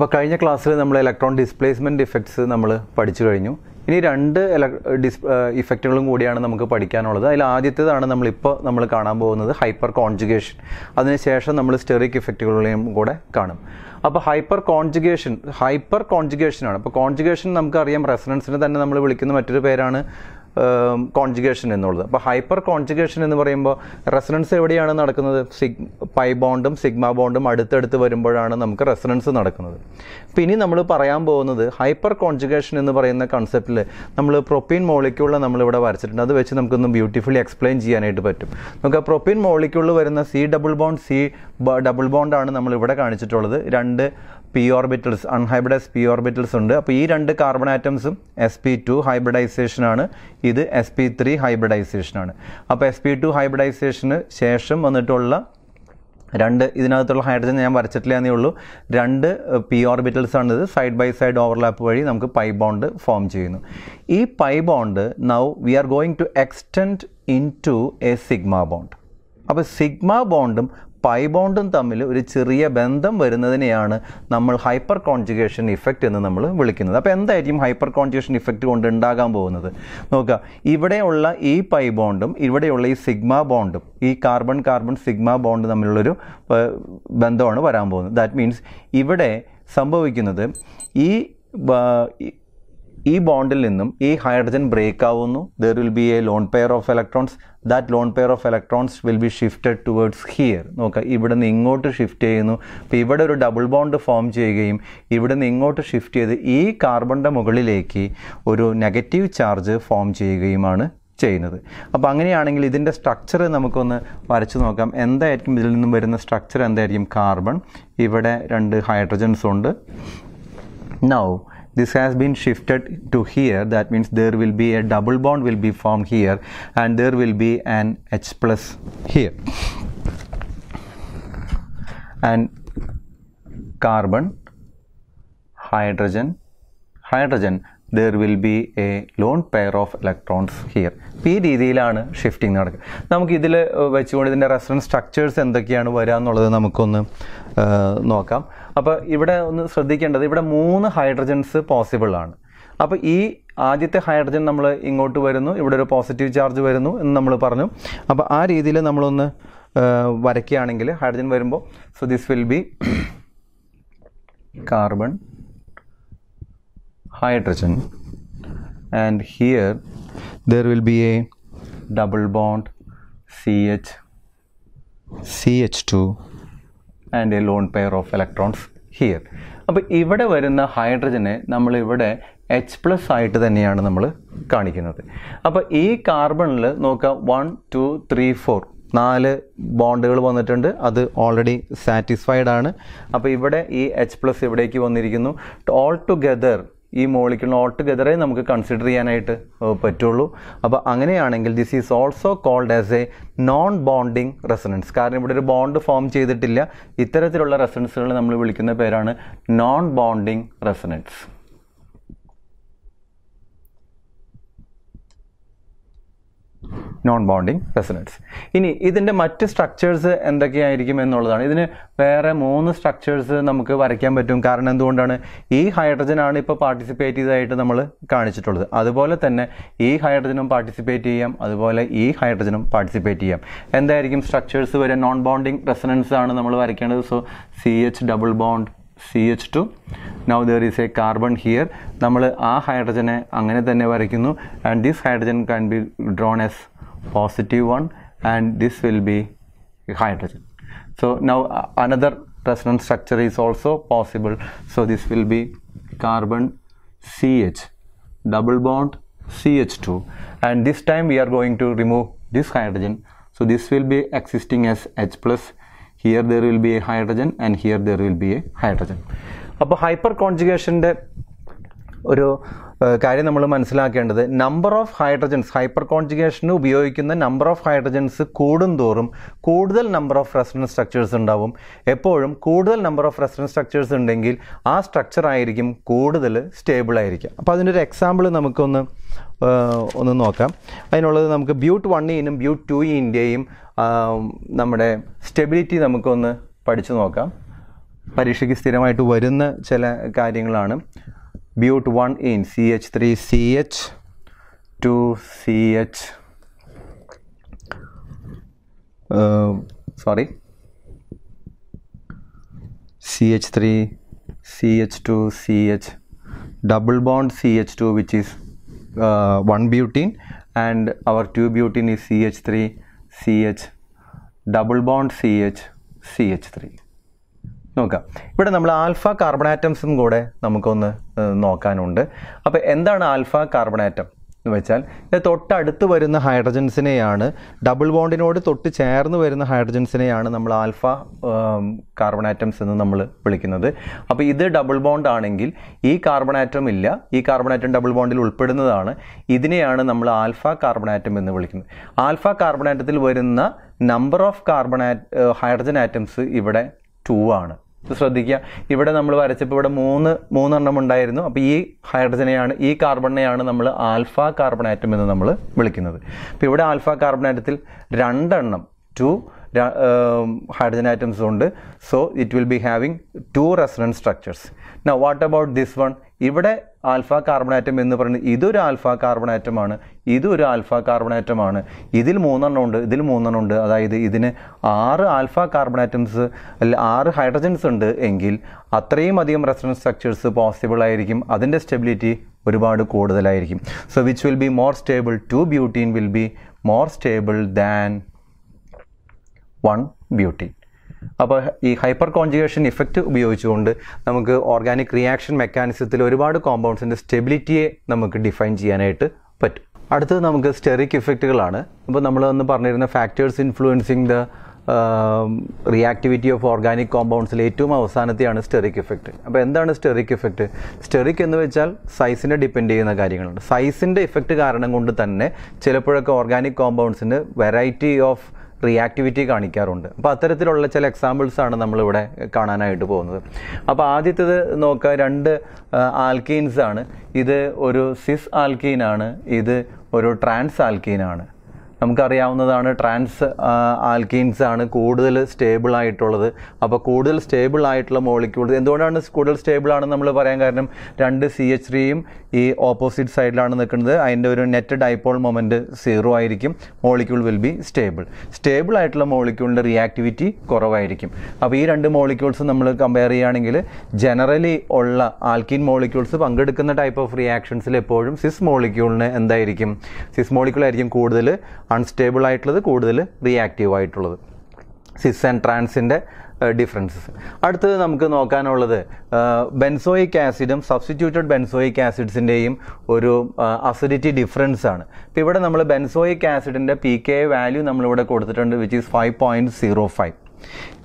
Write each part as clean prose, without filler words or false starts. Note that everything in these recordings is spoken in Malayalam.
അപ്പോൾ കഴിഞ്ഞ ക്ലാസ്സിൽ നമ്മൾ ഇലക്ട്രോൺ ഡിസ്പ്ലേസ്മെൻറ്റ് ഇഫക്ട്സ് നമ്മൾ പഠിച്ചു കഴിഞ്ഞു. ഇനി രണ്ട് ഇഫക്റ്റുകളും കൂടിയാണ് നമുക്ക് പഠിക്കാനുള്ളത്. അതിൽ ആദ്യത്തേതാണ് നമ്മളിപ്പോൾ കാണാൻ പോകുന്നത് ഹൈപ്പർ കോൺജുഗേഷൻ. അതിനുശേഷം നമ്മൾ സ്റ്റെറിക് ഇഫക്റ്റുകളെയും കൂടെ കാണും. അപ്പോൾ ഹൈപ്പർ കോൺജുഗേഷനാണ്. അപ്പോൾ കോൺജുഗേഷൻ നമുക്കറിയാം, റെസൊണൻസിനെ തന്നെ നമ്മൾ വിളിക്കുന്ന മറ്റൊരു പേരാണ് കോൺജുഗേഷൻ എന്നുള്ളത്. അപ്പോൾ ഹൈപ്പർ കോൺജുഗേഷൻ എന്ന് പറയുമ്പോൾ റെസൊണൻസ് എവിടെയാണ് നടക്കുന്നത്? പൈ ബോണ്ടും സിഗ്മ ബോണ്ടും അടുത്തടുത്ത് വരുമ്പോഴാണ് നമുക്ക് റെസൊണൻസ് നടക്കുന്നത്. അപ്പോൾ ഇനി നമ്മൾ പറയാൻ പോകുന്നത് ഹൈപ്പർ കോൺജുഗേഷൻ എന്ന് പറയുന്ന കൺസെപ്റ്റിൽ നമ്മൾ പ്രൊപ്പീൻ മോളിക്യൂളിൽ നമ്മളിവിടെ വരച്ചിട്ടുണ്ട്. അത് വെച്ച് നമുക്കൊന്ന് ബ്യൂട്ടിഫുള്ളി എക്സ്പ്ലെയിൻ ചെയ്യാനായിട്ട് പറ്റും. നമുക്ക് ആ പ്രൊപ്പീൻ മോളിക്യൂളിൽ വരുന്ന സി ഡബിൾ ബോണ്ടാണ് നമ്മളിവിടെ കാണിച്ചിട്ടുള്ളത്. രണ്ട് P orbitals, unhybridise P orbitals ഉണ്ട്. അപ്പോൾ ഈ രണ്ട് കാർബൺ ആറ്റംസും sp2 ഹൈബ്രിഡൈസേഷനാണ്, ഇത് sp3 ഹൈബ്രിഡൈസേഷനാണ്. അപ്പോൾ sp2 ഹൈബ്രിഡൈസേഷന് ശേഷം വന്നിട്ടുള്ള രണ്ട്, ഇതിനകത്തുള്ള ഹൈഡ്രജൻ ഞാൻ വരച്ചിട്ടില്ല എന്നേ ഉള്ളൂ, രണ്ട് പി ഓർബിറ്റൽസാണ്. ഇത് സൈഡ് ബൈ സൈഡ് ഓവർലാപ്പ് വഴി നമുക്ക് പൈ ബോണ്ട് ഫോം ചെയ്യുന്നു. ഈ pi bond now we are going to extend into a sigma bond. അപ്പോൾ സിഗ്മ ബോണ്ടും പൈ ബോണ്ടും തമ്മിൽ ഒരു ചെറിയ ബന്ധം വരുന്നതിനെയാണ് നമ്മൾ ഹൈപ്പർ കോൺജുഗേഷൻ ഇഫക്റ്റ് എന്ന് നമ്മൾ വിളിക്കുന്നത്. അപ്പോൾ എന്തായിരിക്കും ഹൈപ്പർ കോൺജുഗേഷൻ ഇഫക്റ്റ് കൊണ്ട് ഉണ്ടാകാൻ പോകുന്നത്? നോക്കുക, ഇവിടെയുള്ള ഈ പൈ ബോണ്ടും ഇവിടെയുള്ള ഈ സിഗ്മ ബോണ്ടും, ഈ കാർബൺ സിഗ്മ ബോണ്ട് തമ്മിലുള്ളൊരു ബന്ധമാണ് വരാൻ പോകുന്നത്. ദാറ്റ് മീൻസ് ഇവിടെ സംഭവിക്കുന്നത് ഈ ബോണ്ടിൽ നിന്നും ഈ ഹൈഡ്രജൻ ബ്രേക്ക് ആവുന്നു. There will be a lone pair of electrons. That lone pair of electrons will be shifted towards here. നോക്കുക, ഇവിടെ നിന്ന് ഇങ്ങോട്ട് ഷിഫ്റ്റ് ചെയ്യുന്നു. അപ്പോൾ ഇവിടെ ഒരു ഡബിൾ ബോണ്ട് ഫോം ചെയ്യുകയും ഇവിടെ നിന്ന് ഇങ്ങോട്ട് ഷിഫ്റ്റ് ചെയ്ത് ഈ കാർബണിൻ്റെ മുകളിലേക്ക് ഒരു നെഗറ്റീവ് ചാർജ് ഫോം ചെയ്യുകയുമാണ് ചെയ്യുന്നത്. അപ്പോൾ അങ്ങനെയാണെങ്കിൽ ഇതിൻ്റെ സ്ട്രക്ചർ നമുക്കൊന്ന് വരച്ച് നോക്കാം. എന്തായിരിക്കും ഇതിൽ നിന്നും വരുന്ന സ്ട്രക്ചർ? എന്തായിരിക്കും? കാർബൺ, ഇവിടെ രണ്ട് ഹൈഡ്രജൻസ് ഉണ്ട്. Now this has been shifted to here, that means there will be a double bond will be formed here and there will be an H plus here, and carbon, hydrogen, there will be a lone pair of electrons here. ഈ രീതിയിലാണ് ഷിഫ്റ്റിംഗ് നടക്കുക. നമുക്കിതിൽ വെച്ചുകൊണ്ട് ഇതിൻ്റെ റെസൊണൻസ് സ്ട്രക്ചേഴ്സ് എന്തൊക്കെയാണ് വരിക എന്നുള്ളത് നമുക്കൊന്ന് നോക്കാം. അപ്പോൾ ഇവിടെ ഒന്ന് ശ്രദ്ധിക്കേണ്ടത്, ഇവിടെ 3 ഹൈഡ്രജൻസ് പോസിബിളാണ്. അപ്പോൾ ഈ ആദ്യത്തെ ഹൈഡ്രജൻ നമ്മൾ ഇങ്ങോട്ട് വരുന്നു, ഇവിടെ ഒരു പോസിറ്റീവ് ചാർജ് വരുന്നു എന്ന് നമ്മൾ പറഞ്ഞു. അപ്പോൾ ആ രീതിയിൽ നമ്മളൊന്ന് വരയ്ക്കുകയാണെങ്കിൽ ഹൈഡ്രജൻ വരുമ്പോൾ so this will be carbon, hydrogen, and here there will be a double bond CH2 and a lone pair of electrons here. അപ്പോൾ ഇവിടെ വരുന്ന ഹൈഡ്രജനെ നമ്മൾ ഇവിടെ H+ ആയിട്ട് തന്നെയാണ് നമ്മൾ കാണിക്കുന്നത്. അപ്പോൾ ഈ കാർബണിൽ നോക്കുക, 1, 2, 3, 4 4 ബോണ്ടുകൾ വന്നിട്ടുണ്ട്. അത് ഓൾറെഡി സാറ്റിസ്ഫൈഡ് ആണ്. അപ്പോൾ ഇവിടെ ഈ H+ ഇവിടേക്ക് വന്നിരിക്കുന്നു. ഓൾ ടുഗെദർ ഈ മോളിക്യൂൾ ഓൾട്ടുഗെതറേ നമുക്ക് കൺസിഡർ ചെയ്യാനായിട്ട് പറ്റുള്ളൂ. അപ്പോൾ അങ്ങനെയാണെങ്കിൽ this is also called as a non bonding resonance. കാരണം ഇവിടെ ഒരു ബോണ്ട് ഫോം ചെയ്തിട്ടില്ല. ഇത്തരത്തിലുള്ള റെസൊണൻസുകൾ നമ്മൾ വിളിക്കുന്ന പേരാണ് non bonding resonance. Non bonding resonance. ഇനി ഇതിൻ്റെ മറ്റ് സ്ട്രക്ചേഴ്സ് എന്തൊക്കെയായിരിക്കും എന്നുള്ളതാണ്. ഇതിന് വേറെ 3 സ്ട്രക്ചേഴ്സ് നമുക്ക് വരയ്ക്കാൻ പറ്റും. കാരണം എന്തുകൊണ്ടാണ്? ഈ ഹൈഡ്രജനാണ് ഇപ്പോൾ പാർട്ടിസിപ്പേറ്റ് ചെയ്തതായിട്ട് നമ്മൾ കാണിച്ചിട്ടുള്ളത്. അതുപോലെ തന്നെ ഈ ഹൈഡ്രജനും പാർട്ടിസിപ്പേറ്റ് ചെയ്യാം, അതുപോലെ ഈ ഹൈഡ്രജനും പാർട്ടിസിപ്പേറ്റ് ചെയ്യാം. എന്തായിരിക്കും സ്ട്രക്ചേഴ്സ് വരെ? നോൺ ബോണ്ടിങ് റെസൊണൻസ് ആണ് നമ്മൾ വരയ്ക്കേണ്ടത്. So CH double bond CH2. Now there is a carbon here. നമ്മൾ ആ ഹൈഡ്രജനെ അങ്ങനെ തന്നെ വരയ്ക്കുന്നു. And this hydrogen can be drawn as positive one and this will be hydrogen. So now another resonance structure is also possible. So this will be carbon CH double bond CH2, and this time we are going to remove this hydrogen. So this will be existing as H+. Here there will be a hydrogen and here there will be a hydrogen. Appo hyperconjugation de ഒരു കാര്യം നമ്മൾ മനസ്സിലാക്കേണ്ടത്, നമ്പർ ഓഫ് ഹൈഡ്രജൻസ്, ഹൈപ്പർ കോൺജുഗേഷന് ഉപയോഗിക്കുന്ന നമ്പർ ഓഫ് ഹൈഡ്രജൻസ് കൂടുന്തോറും കൂടുതൽ നമ്പർ ഓഫ് റെസൊണൻസ് സ്ട്രക്ചേഴ്സ് ഉണ്ടാവും. എപ്പോഴും കൂടുതൽ നമ്പർ ഓഫ് റെസൊണൻസ് സ്ട്രക്ചേഴ്സ് ഉണ്ടെങ്കിൽ ആ സ്ട്രക്ചറായിരിക്കും കൂടുതൽ സ്റ്റേബിളായിരിക്കുക. അപ്പോൾ അതിനൊരു എക്സാമ്പിൾ നമുക്കൊന്ന് നോക്കാം. അതിനുള്ളത് നമുക്ക് But1 But2 ന്റെയും നമ്മുടെ സ്റ്റെബിലിറ്റി നമുക്കൊന്ന് പഠിച്ചു നോക്കാം. പരീക്ഷയ്ക്ക് സ്ഥിരമായിട്ട് വരുന്ന ചില കാര്യങ്ങളാണ് but 1 ene CH3 CH2 CH double bond CH2 which is 1 butene, and our 2 butene is CH3 CH double bond CH CH3. നോക്കാം, ഇവിടെ നമ്മൾ ആൽഫ കാർബൺ ആറ്റംസും കൂടെ നമുക്കൊന്ന് നോക്കാനുണ്ട്. അപ്പോൾ എന്താണ് ആൽഫ കാർബൺ ആറ്റം എന്ന് വെച്ചാൽ, തൊട്ടടുത്ത് വരുന്ന ഹൈഡ്രജൻസിനെയാണ്, ഡബിൾ ബോണ്ടിനോട് തൊട്ട് ചേർന്ന് വരുന്ന ഹൈഡ്രജൻസിനെയാണ് നമ്മൾ ആൽഫ കാർബൺ ആറ്റംസ് എന്ന് നമ്മൾ വിളിക്കുന്നത്. അപ്പോൾ ഇത് ഡബിൾ ബോണ്ട് ആണെങ്കിൽ ഈ കാർബൺ ആറ്റം ഇല്ല, ഈ കാർബൺ ആറ്റം ഡബിൾ ബോണ്ടിൽ ഉൾപ്പെടുന്നതാണ്, ഇതിനെയാണ് നമ്മൾ ആൽഫ കാർബൺ ആറ്റം എന്ന് വിളിക്കുന്നത്. ആൽഫ കാർബൺ ആറ്റത്തിൽ വരുന്ന നമ്പർ ഓഫ് ഹൈഡ്രജൻ ആറ്റംസ് ഇവിടെ 2 ആണ്. ശ്രദ്ധിക്കുക, ഇവിടെ നമ്മൾ വരച്ചപ്പോൾ ഇവിടെ മൂന്നെണ്ണം ഉണ്ടായിരുന്നു. അപ്പോൾ ഈ ഹൈഡ്രജനെയാണ്, ഈ കാർബണിനെയാണ് നമ്മൾ ആൽഫ കാർബൺ ആറ്റം എന്ന് നമ്മൾ വിളിക്കുന്നത്. അപ്പോൾ ഇവിടെ ആൽഫ കാർബൺ ആറ്റത്തിൽ 2 ഹൈഡ്രജൻ ആറ്റംസ് ഉണ്ട്. So it will be having 2 resonance structures. Now what about this one? ഇവിടെ ആൽഫ കാർബൺ ആറ്റം എന്ന് പറയുന്നത് ഇതൊരു ആൽഫ കാർബൺ ആറ്റമാണ്, ഇതൊരു ആൽഫ കാർബൺ ആറ്റമാണ്, ഇതിൽ 3 ഉണ്ട്, ഇതിൽ 3 ഉണ്ട്. അതായത് ഇതിന് 6 ആൽഫ കാർബൺ ആറ്റംസ്, 6 ഹൈഡ്രജൻസ് ഉണ്ട് എങ്കിൽ അത്രയും അധികം റെസൊണൻസ് സ്ട്രക്ചേഴ്സ് പോസിബിൾ ആയിരിക്കും, അതിൻ്റെ സ്റ്റെബിലിറ്റി ഒരുപാട് കൂടുതലായിരിക്കും. So which will be more stable, 2 butene will be more stable than 1 butene. അപ്പോൾ ഈ ഹൈപ്പർ കോൺജുഗേഷൻ ഇഫക്റ്റ് ഉപയോഗിച്ചുകൊണ്ട് നമുക്ക് ഓർഗാനിക് റിയാക്ഷൻ മെക്കാനിസത്തിൽ ഒരുപാട് കോമ്പൗണ്ട്സിൻ്റെ സ്റ്റെബിലിറ്റിയെ നമുക്ക് ഡിഫൈൻ ചെയ്യാനായിട്ട് പറ്റും. അടുത്തത് നമുക്ക് സ്റ്റെറിക് ഇഫക്റ്റുകളാണ്. ഇപ്പോൾ നമ്മൾ ഒന്ന് പറഞ്ഞിരുന്ന factors influencing the reactivity of organic കോമ്പൗണ്ട്സിൽ ഏറ്റവും അവസാനത്തെയാണ് സ്റ്റെറിക് ഇഫക്റ്റ്. അപ്പോൾ എന്താണ് സ്റ്റെറിക് ഇഫക്റ്റ്? സ്റ്റെറിക് എന്ന് വെച്ചാൽ സൈസിനെ ഡിപ്പെൻഡ് ചെയ്യുന്ന കാര്യങ്ങളുണ്ട്. സൈസിൻ്റെ ഇഫക്റ്റ് കാരണം കൊണ്ട് തന്നെ ചിലപ്പോഴൊക്കെ ഓർഗാനിക് കോമ്പൗണ്ട്സിന് വെറൈറ്റി ഓഫ് റിയാക്ടിവിറ്റി കാണിക്കാറുണ്ട്. അപ്പോൾ അത്തരത്തിലുള്ള ചില എക്സാമ്പിൾസാണ് നമ്മളിവിടെ കാണാനായിട്ട് പോകുന്നത്. അപ്പോൾ ആദ്യത്തേത് നോക്കുക, 2 ആൽക്കീൻസാണ്. ഇത് ഒരു സിസ് ആൽക്കീനാണ്, ഇത് ഒരു ട്രാൻസ് ആൽക്കീനാണ്. നമുക്കറിയാവുന്നതാണ് ട്രാൻസ് ആൽക്കീൻസാണ് കൂടുതൽ സ്റ്റേബിൾ ആയിട്ടുള്ളത്. അപ്പോൾ കൂടുതൽ സ്റ്റേബിൾ ആയിട്ടുള്ള മോളിക്യൂൾസ് എന്തുകൊണ്ടാണ് കൂടുതൽ സ്റ്റേബിൾ ആണെന്ന് നമ്മൾ പറയാൻ കാരണം, 2 CH3 ഈ ഓപ്പോസിറ്റ് സൈഡിലാണ് നിൽക്കുന്നത്, അതിൻ്റെ ഒരു നെറ്റ് ഡൈപോൾ മൊമെൻറ്റ് 0 ആയിരിക്കും. Molecule will be stable. Stable ആയിട്ടുള്ള മോളിക്യൂളിൻ്റെ റിയാക്ടിവിറ്റി കുറവായിരിക്കും. അപ്പോൾ ഈ 2 മോളിക്യൂൾസ് നമ്മൾ കമ്പയർ ചെയ്യുകയാണെങ്കിൽ ജനറലി ഉള്ള ആൽക്കീൻ മോളിക്യൂൾസ് പങ്കെടുക്കുന്ന ടൈപ്പ് ഓഫ് റിയാക്ഷൻസിൽ എപ്പോഴും സിസ് മോളിക്യൂളിന് എന്തായിരിക്കും, സിസ് മോളിക്യൂളായിരിക്കും കൂടുതൽ അൺസ്റ്റേബിൾ ആയിട്ടുള്ളത്, കൂടുതൽ റിയാക്റ്റീവ് ആയിട്ടുള്ളത്. സിസ് ആൻഡ് ട്രാൻസിൻ്റെ ഡിഫറൻസസ്. അടുത്തത് നമുക്ക് നോക്കാനുള്ളത് ബെൻസോയിക് ആസിഡും സബ്സ്റ്റിറ്റ്യൂട്ടഡ് ബെൻസോയിക് ആസിഡ്സിൻ്റെയും ഒരു അസിഡിറ്റി ഡിഫറൻസ് ആണ്. ഇപ്പോൾ ഇവിടെ നമ്മൾ ബെൻസോയിക് ആസിഡിൻ്റെ PKa വാല്യൂ നമ്മളിവിടെ കൊടുത്തിട്ടുണ്ട്, വിച്ച് ഈസ് 5.05.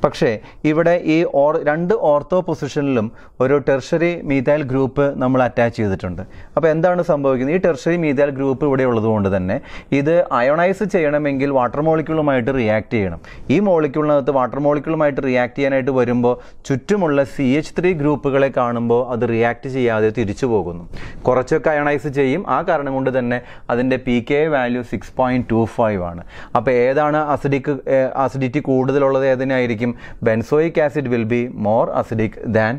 പക്ഷേ ഇവിടെ ഈ 2 ഓർത്തോ പൊസിഷനിലും ഒരു ടെർഷറി മീഥൈൽ ഗ്രൂപ്പ് നമ്മൾ അറ്റാച്ച് ചെയ്തിട്ടുണ്ട്. അപ്പോൾ എന്താണ് സംഭവിക്കുന്നത്? ഈ ടെർഷറി മീഥൈൽ ഗ്രൂപ്പ് ഇവിടെ ഉള്ളതുകൊണ്ട് തന്നെ ഇത് അയോണൈസ് ചെയ്യണമെങ്കിൽ വാട്ടർ മോളിക്യൂളുമായിട്ട് റിയാക്റ്റ് ചെയ്യണം. ഈ മോളിക്യൂളിനകത്ത് വാട്ടർ മോളിക്യൂളുമായിട്ട് റിയാക്റ്റ് ചെയ്യാനായിട്ട് വരുമ്പോൾ ചുറ്റുമുള്ള CH3 ഗ്രൂപ്പുകളെ കാണുമ്പോൾ അത് റിയാക്റ്റ് ചെയ്യാതെ തിരിച്ചു പോകുന്നു, കുറച്ചൊക്കെ അയോണൈസ് ചെയ്യും. ആ കാരണം കൊണ്ട് തന്നെ അതിൻ്റെ PKa വാല്യൂ 6.25 ആണ്. അപ്പോൾ ഏതാണ് അസിഡിറ്റി കൂടുതലുള്ളത്? ഏതിനായിരിക്കും? Benzoic acid will be more acidic than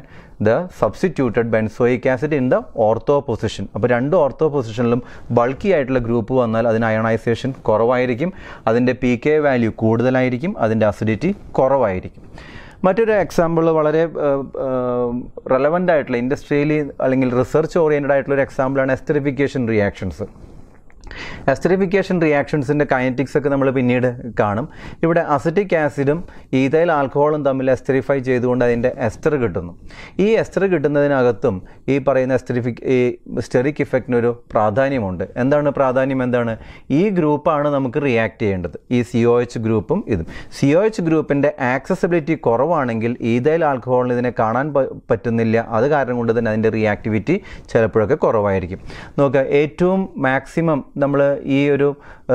the substituted benzoic acid in the ortho position. അപ്പോൾ 2 ഓർത്തോ പൊസിഷനിലും ബൾക്കി ആയിട്ടുള്ള ഗ്രൂപ്പ് വന്നാൽ അതിന് അയോണൈസേഷൻ കുറവായിരിക്കും, അതിൻ്റെ PKa വാല്യൂ കൂടുതലായിരിക്കും, അതിൻ്റെ അസിഡിറ്റി കുറവായിരിക്കും. മറ്റൊരു എക്സാമ്പിൾ വളരെ റെലവൻ്റ് ആയിട്ടുള്ള ഇൻഡസ്ട്രിയിൽ അല്ലെങ്കിൽ റിസർച്ച് ഓറിയൻറ്റഡ് ആയിട്ടുള്ള ഒരു എക്സാമ്പിളാണ് എസ്റ്ററിഫിക്കേഷൻ റിയാക്ഷൻസ്. എസ്റ്ററിഫിക്കേഷൻ റിയാക്ഷൻസിൻ്റെ കൈനറ്റിക്സ് ഒക്കെ നമ്മൾ പിന്നീട് കാണും. ഇവിടെ അസിറ്റിക് ആസിഡും ഈഥൈൽ ആൽക്കഹോളും തമ്മിൽ എസ്റ്ററിഫൈ ചെയ്തുകൊണ്ട് അതിൻ്റെ എസ്റ്റർ കിട്ടുന്നു. ഈ എസ്റ്റർ കിട്ടുന്നതിനകത്തും ഈ പറയുന്ന ഈ സ്റ്റെറിക് ഇഫക്റ്റിനൊരു പ്രാധാന്യമുണ്ട്. എന്താണ് പ്രാധാന്യം? എന്താണ്? ഈ ഗ്രൂപ്പാണ് നമുക്ക് റിയാക്റ്റ് ചെയ്യേണ്ടത്, ഈ COH ഗ്രൂപ്പും ഇതും. COH ഗ്രൂപ്പിൻ്റെ ആക്സസിബിലിറ്റി കുറവാണെങ്കിൽ ഈഥൈൽ ആൽക്കഹോളിന് ഇതിനെ കാണാൻ പറ്റുന്നില്ല. അത് കാരണം കൊണ്ട് തന്നെ അതിൻ്റെ റിയാക്ടിവിറ്റി ചിലപ്പോഴൊക്കെ കുറവായിരിക്കും. നോക്കുക, ഏറ്റവും മാക്സിമം നമ്മൾ ഈ ഒരു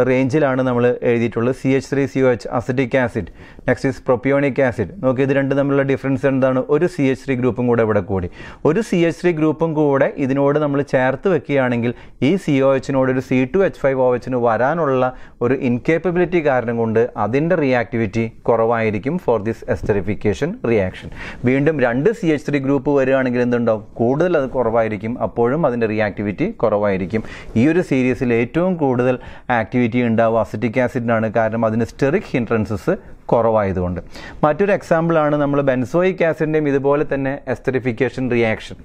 റേഞ്ചിലാണ് നമ്മൾ എഴുതിയിട്ടുള്ളത്. CH3COH acetic acid, next is propionic acid. നോക്കി ഇത് രണ്ടും തമ്മിലുള്ള ഡിഫറൻസ് എന്താണ്? ഒരു CH3 ഗ്രൂപ്പും കൂടെ ഇവിടെ കൂടി, ഒരു CH3 ഗ്രൂപ്പും കൂടെ ഇതിനോട് നമ്മൾ ചേർത്ത് വെക്കുകയാണെങ്കിൽ ഈ COHനോട് ഒരു C2H5OHന് വരാനുള്ള ഒരു ഇൻകേപ്പബിലിറ്റി കാരണം കൊണ്ട് അതിൻ്റെ റിയാക്ടിവിറ്റി കുറവായിരിക്കും ഫോർ ദിസ് എസ്റ്ററിഫിക്കേഷൻ റിയാക്ഷൻ. വീണ്ടും രണ്ട് CH3 ഗ്രൂപ്പ് വരികയാണെങ്കിൽ എന്തുണ്ടാവും? കൂടുതൽ അത് കുറവായിരിക്കും, അപ്പോഴും അതിൻ്റെ റിയാക്ടിവിറ്റി കുറവായിരിക്കും. ഈ ഒരു സീരീസിൽ ഏറ്റവും കൂടുതൽ ആക്ടിവിറ്റി ഉണ്ടാവുക അസിറ്റിക് ആസിഡിനാണ്, കാരണം അതിന് സ്റ്റെറിക് ഹിൻട്രൻസസ് കുറവായതുകൊണ്ട്. മറ്റൊരു എക്സാമ്പിളാണ് നമ്മൾ ബെൻസോയിക് ആസിഡിൻ്റെയും ഇതുപോലെ തന്നെ എസ്റ്ററിഫിക്കേഷൻ റിയാക്ഷൻ.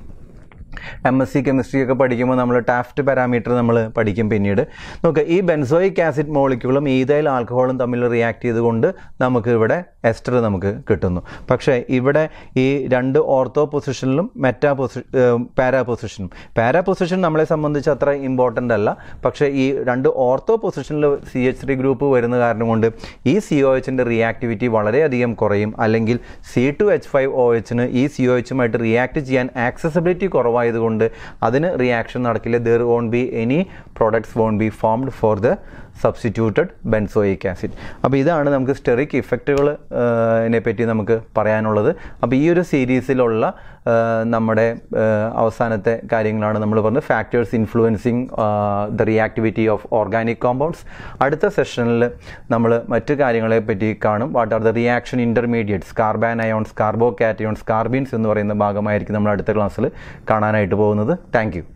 MSc കെമിസ്ട്രി ഒക്കെ പഠിക്കുമ്പോൾ നമ്മൾ ടാഫ്റ്റ് പാരാമീറ്റർ നമ്മൾ പഠിക്കും. പിന്നീട് നോക്കുക, ഈ ബെൻസോയിക് ആസിഡ് മോളിക്യൂളും ഈതൈൽ ആൽക്കഹോളും തമ്മിൽ റിയാക്ട് ചെയ്തുകൊണ്ട് നമുക്ക് ഇവിടെ എസ്റ്റർ നമുക്ക് കിട്ടുന്നു. പക്ഷേ ഇവിടെ ഈ രണ്ട് ഓർത്തോ പൊസിഷനിലും പാരാ പൊസിഷനും നമ്മളെ സംബന്ധിച്ച് അത്ര ഇമ്പോർട്ടൻ്റ് അല്ല. പക്ഷേ ഈ രണ്ട് ഓർത്തോ പൊസിഷനിൽ CH3 ഗ്രൂപ്പ് വരുന്ന കാരണം കൊണ്ട് ഈ COHൻ്റെ റിയാക്ടിവിറ്റി വളരെയധികം കുറയും, അല്ലെങ്കിൽ C2H5OHന് ഈ COHമായിട്ട് റിയാക്ട് ചെയ്യാൻ ആക്സസിബിലിറ്റി കുറവായി കൊണ്ട് അതിന് റിയാക്ഷൻ നടക്കില്ല. There won't be any products won't be formed for the substituted benzoic acid. അപ്പോൾ ഇതാണ് നമുക്ക് സ്റ്റെറിക് ഇഫക്റ്റുകളെ പറ്റി നമുക്ക് പറയാനുള്ളത്. അപ്പോൾ ഈ ഒരു സീരീസിലുള്ള നമ്മുടെ അവസാനത്തെ കാര്യങ്ങളാണ് നമ്മൾ പറഞ്ഞത്, factors influencing the reactivity of organic compounds. അടുത്ത സെഷനിൽ നമ്മൾ മറ്റു കാര്യങ്ങളെ പറ്റി കാണും. What are the reaction intermediates, carbanions, carbocations, carbenes എന്ന് പറയുന്ന ഭാഗമായിരിക്കും നമ്മൾ അടുത്ത ക്ലാസ്സിൽ കാണാനായിട്ട് പോകുന്നത്. Thank U.